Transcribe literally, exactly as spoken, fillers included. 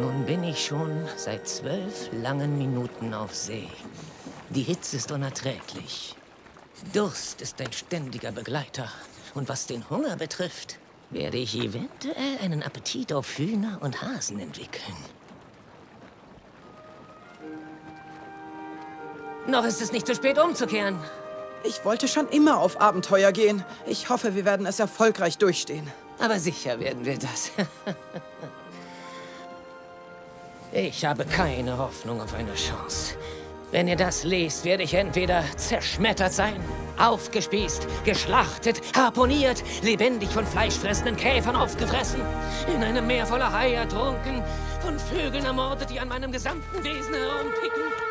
Nun bin ich schon seit zwölf langen Minuten auf See. Die Hitze ist unerträglich. Durst ist ein ständiger Begleiter. Und was den Hunger betrifft, werde ich eventuell einen Appetit auf Hühner und Hasen entwickeln. Noch ist es nicht zu spät, umzukehren. Ich wollte schon immer auf Abenteuer gehen. Ich hoffe, wir werden es erfolgreich durchstehen. Aber sicher werden wir das. Ich habe keine Hoffnung auf eine Chance. Wenn ihr das lest, werde ich entweder zerschmettert sein, aufgespießt, geschlachtet, harponiert, lebendig von fleischfressenden Käfern aufgefressen, in einem Meer voller Haie ertrunken, von Vögeln ermordet, die an meinem gesamten Wesen herumpicken.